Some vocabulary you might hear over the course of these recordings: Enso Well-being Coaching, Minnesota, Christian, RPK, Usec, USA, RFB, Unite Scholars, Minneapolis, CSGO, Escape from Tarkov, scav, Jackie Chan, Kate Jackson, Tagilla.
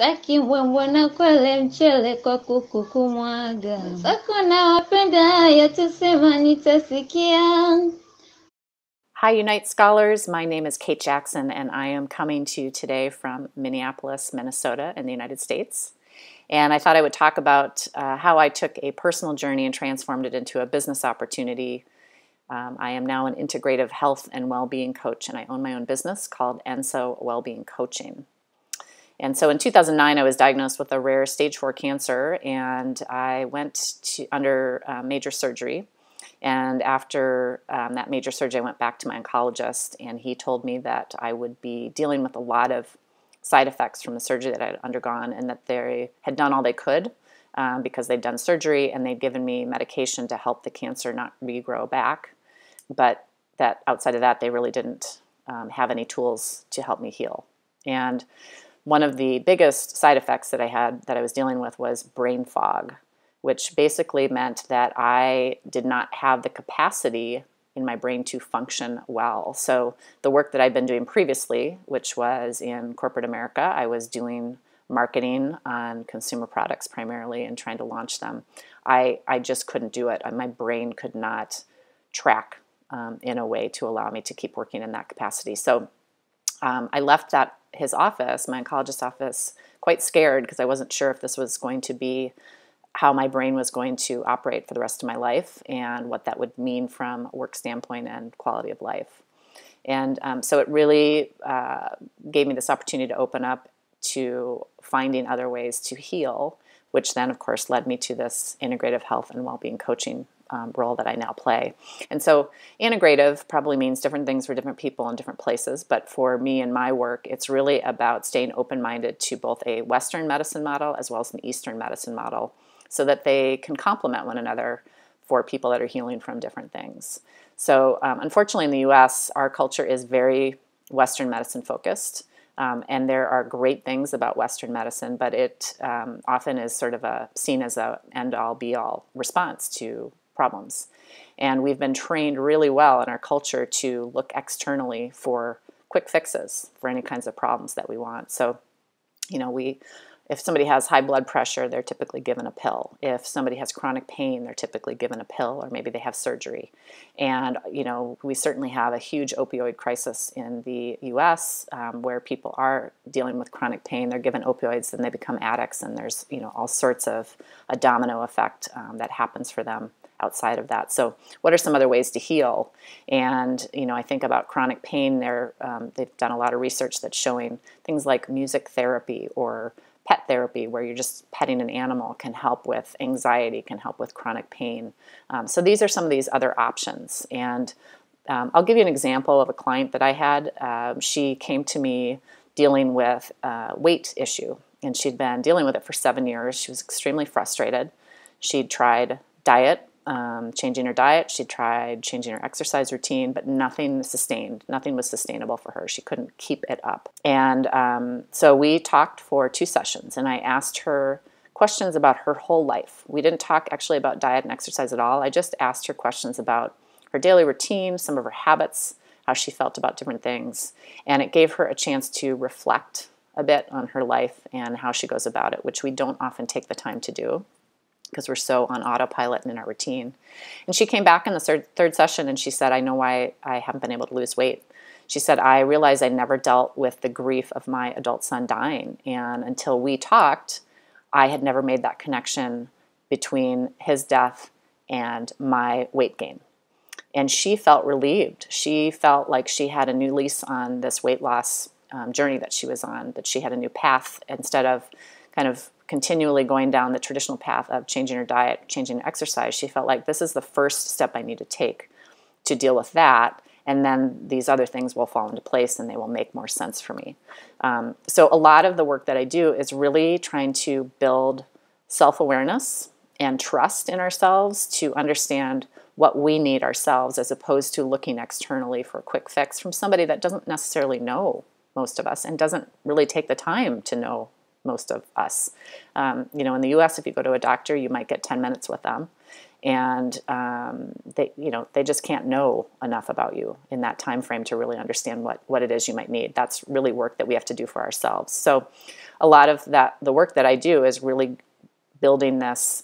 Saki mbwana kwele mchele kwa kuku kumwaga. Sako na wapenda haya tusema nitasikia. Hi, Unite Scholars. My name is Kate Jackson, and I am coming to you today from Minneapolis, Minnesota, in the United States. And I thought I would talk about how I took a personal journey and transformed it into a business opportunity. I am now an integrative health and well-being coach, and I own my own business called Enso Well-being Coaching. And so in 2009, I was diagnosed with a rare stage 4 cancer, and I went to under major surgery. And after that major surgery, I went back to my oncologist, and he told me that I would be dealing with a lot of side effects from the surgery that I had undergone, and that they had done all they could because they'd done surgery and they'd given me medication to help the cancer not regrow back. But that outside of that, they really didn't have any tools to help me heal. And one of the biggest side effects that I had that I was dealing with was brain fog, which basically meant that I did not have the capacity in my brain to function well. So the work that I'd been doing previously, which was in corporate America, I was doing marketing on consumer products primarily and trying to launch them. I just couldn't do it. My brain could not track in a way to allow me to keep working in that capacity. So I left his office, my oncologist's office, quite scared because I wasn't sure if this was going to be how my brain was going to operate for the rest of my life and what that would mean from a work standpoint and quality of life. And so it really gave me this opportunity to open up to finding other ways to heal, which then, of course, led me to this integrative health and well-being coaching role that I now play. And so integrative probably means different things for different people in different places, but for me and my work, it's really about staying open-minded to both a Western medicine model as well as an Eastern medicine model, so that they can complement one another for people that are healing from different things. So unfortunately in the U.S., our culture is very Western medicine focused, and there are great things about Western medicine, but it often is sort of seen as an end-all, be-all response to problems. And we've been trained really well in our culture to look externally for quick fixes for any kinds of problems that we want. So, you know, if somebody has high blood pressure, they're typically given a pill. If somebody has chronic pain, they're typically given a pill, or maybe they have surgery. And, you know, we certainly have a huge opioid crisis in the U.S. Where people are dealing with chronic pain. They're given opioids, then they become addicts, and there's, you know, all sorts of a domino effect that happens for them outside of that. So what are some other ways to heal? And, you know, I think about chronic pain. They've done a lot of research that's showing things like music therapy or pet therapy, where you're just petting an animal, can help with anxiety, can help with chronic pain. So these are some of these other options. And I'll give you an example of a client that I had. She came to me dealing with a weight issue, and she'd been dealing with it for 7 years. She was extremely frustrated. She'd tried diet, changing her diet. She tried changing her exercise routine, but nothing sustained. Nothing was sustainable for her. She couldn't keep it up. And so we talked for 2 sessions, and I asked her questions about her whole life. We didn't talk actually about diet and exercise at all. I just asked her questions about her daily routine, some of her habits, how she felt about different things. And it gave her a chance to reflect a bit on her life and how she goes about it, which we don't often take the time to do, because we're so on autopilot and in our routine. And she came back in the third session, and she said, I know why I haven't been able to lose weight. She said, I realized I never dealt with the grief of my adult son dying. And until we talked, I had never made that connection between his death and my weight gain. And she felt relieved. She felt like she had a new lease on this weight loss journey that she was on, that she had a new path instead of kind of continually going down the traditional path of changing her diet, changing her exercise. She felt like this is the first step I need to take to deal with that, and then these other things will fall into place and they will make more sense for me. So a lot of the work that I do is really trying to build self-awareness and trust in ourselves to understand what we need ourselves, as opposed to looking externally for a quick fix from somebody that doesn't necessarily know most of us and doesn't really take the time to know most of us. You know, in the U.S., if you go to a doctor, you might get 10 minutes with them. and they just can't know enough about you in that time frame to really understand what it is you might need. That's really work that we have to do for ourselves. So a lot of that, the work that I do, is really building this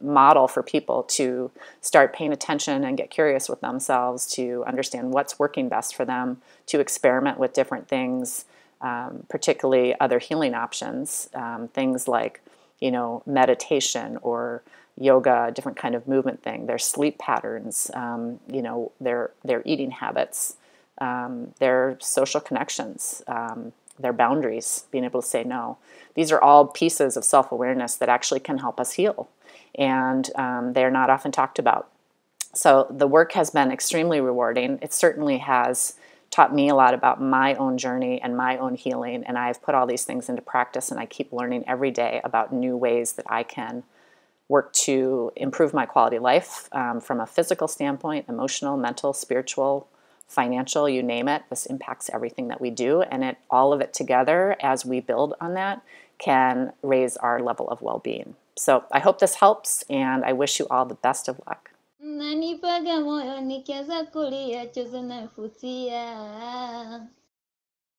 model for people to start paying attention and get curious with themselves, to understand what's working best for them, to experiment with different things, particularly other healing options, things like, meditation or yoga, different kind of movement thing, their sleep patterns, their eating habits, their social connections, their boundaries, being able to say no. These are all pieces of self-awareness that actually can help us heal, and they're not often talked about. So the work has been extremely rewarding. It certainly has taught me a lot about my own journey and my own healing, and I've put all these things into practice, and I keep learning every day about new ways that I can work to improve my quality of life from a physical standpoint, emotional, mental, spiritual, financial, you name it. This impacts everything that we do, and it, all of it together, as we build on that, can raise our level of well-being. So I hope this helps, and I wish you all the best of luck.